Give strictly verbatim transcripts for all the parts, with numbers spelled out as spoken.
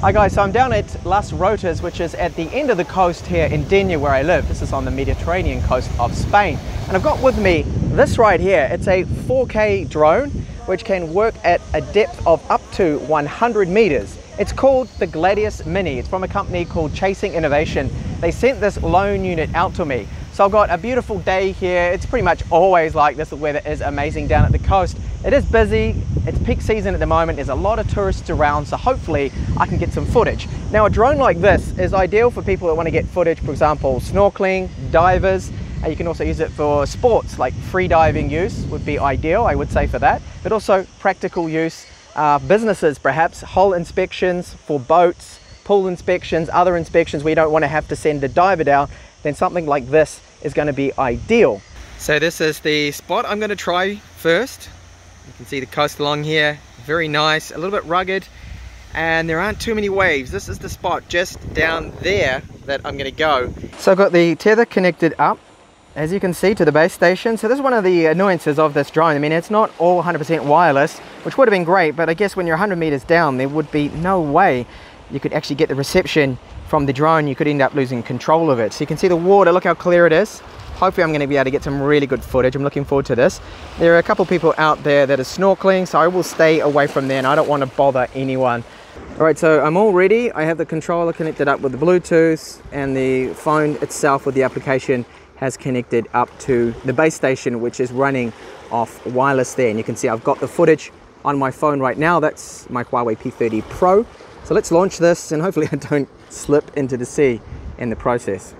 Hi guys, so I'm down at Las Rotas, which is at the end of the coast here in Denia where I live. This is on the Mediterranean coast of Spain. And I've got with me this right here. It's a four K drone which can work at a depth of up to one hundred meters. It's called the Gladius Mini. It's from a company called Chasing Innovation. They sent this loan unit out to me. So I've got a beautiful day here. It's pretty much always like this. The weather is amazing down at the coast. It is busy. It's peak season at the moment. There's a lot of tourists around, so hopefully I can get some footage. Now, a drone like this is ideal for people that want to get footage, for example, snorkeling, divers, and you can also use it for sports, like free diving use would be ideal, I would say, for that, but also practical use, uh, businesses perhaps, hull inspections for boats, pool inspections, other inspections where you don't want to have to send the diver down, then something like this is going to be ideal. So this is the spot I'm going to try first. You can see the coast along here, very nice, a little bit rugged, and there aren't too many waves. This is the spot just down there that I'm going to go. So I've got the tether connected up, as you can see, to the base station. So this is one of the annoyances of this drone. I mean, it's not all one hundred percent wireless, which would have been great, but I guess when you're one hundred meters down, there would be no way you could actually get the reception from the drone. You could end up losing control of it. So you can see the water, look how clear it is. Hopefully I'm going to be able to get some really good footage. I'm looking forward to this. There are a couple people out there that are snorkeling, so I will stay away from there and I don't want to bother anyone. All right, so I'm all ready. I have the controller connected up with the Bluetooth, and the phone itself with the application has connected up to the base station, which is running off wireless there. And you can see I've got the footage on my phone right now. That's my Huawei P thirty Pro. So let's launch this and hopefully I don't slip into the sea in the process.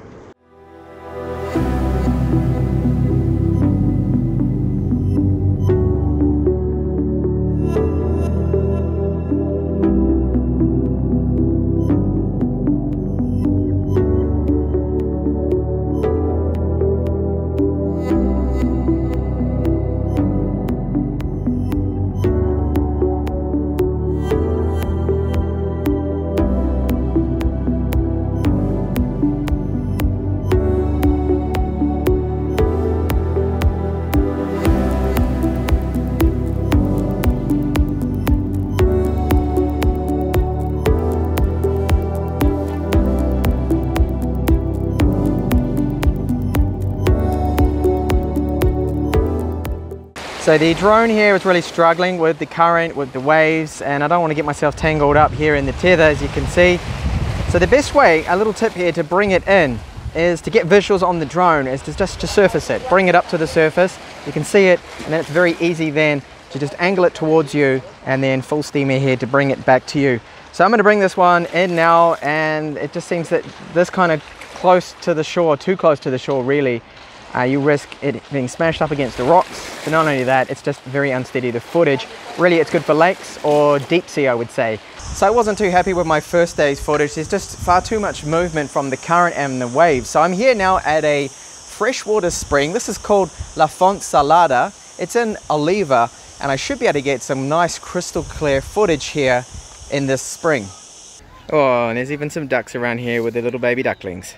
So the drone here is really struggling with the current, with the waves, and I don't want to get myself tangled up here in the tether, as you can see. So the best way, a little tip here to bring it in, is to get visuals on the drone, is to just to surface it, bring it up to the surface. You can see it, and then it's very easy then to just angle it towards you and then full steam ahead to bring it back to you. So I'm going to bring this one in now, and it just seems that this kind of close to the shore, too close to the shore really, Uh, you risk it being smashed up against the rocks. But not only that, it's just very unsteady, the footage. Really, it's good for lakes or deep sea, I would say. So I wasn't too happy with my first day's footage. There's just far too much movement from the current and the waves. So I'm here now at a freshwater spring. This is called La Font Salada. It's in Oliva, and I should be able to get some nice crystal clear footage here in this spring. Oh, and there's even some ducks around here with their little baby ducklings.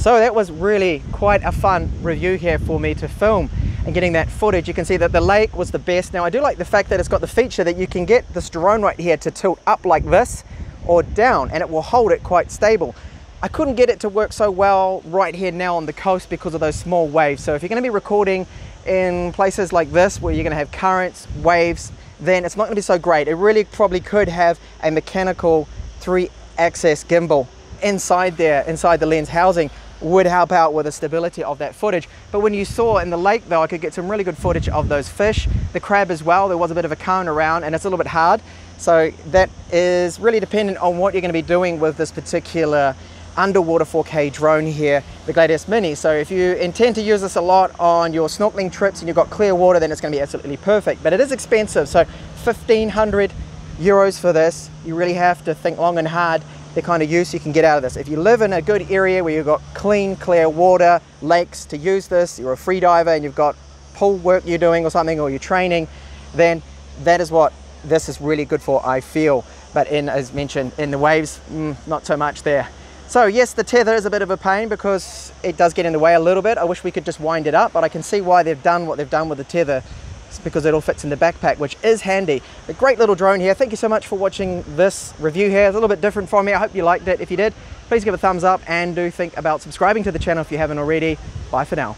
So that was really quite a fun review here for me to film and getting that footage. You can see that the lake was the best. Now I do like the fact that it's got the feature that you can get this drone right here to tilt up like this or down, and it will hold it quite stable. I couldn't get it to work so well right here now on the coast because of those small waves. So if you're going to be recording in places like this where you're going to have currents, waves, then it's not going to be so great. It really probably could have a mechanical three-axis gimbal inside there, inside the lens housing, would help out with the stability of that footage. But when you saw in the lake though, I could get some really good footage of those fish, the crab as well. There was a bit of a current around and it's a little bit hard. So that is really dependent on what you're going to be doing with this particular underwater four K drone here, the Gladius Mini. So if you intend to use this a lot on your snorkeling trips and you've got clear water, then it's going to be absolutely perfect. But it is expensive, so fifteen hundred euros for this. You really have to think long and hard the kind of use you can get out of this. If you live in a good area where you've got clean, clear water, lakes to use this, you're a free diver and you've got pool work you're doing or something, or you're training, then that is what this is really good for, I feel. But in, as mentioned, in the waves, mm, not so much there. So yes, the tether is a bit of a pain because it does get in the way a little bit. I wish we could just wind it up, but I can see why they've done what they've done with the tether. It's because it all fits in the backpack, which is handy. A great little drone here. Thank you so much for watching this review here. It's a little bit different from me. I hope you liked it. If you did, please give a thumbs up and do think about subscribing to the channel if you haven't already. Bye for now.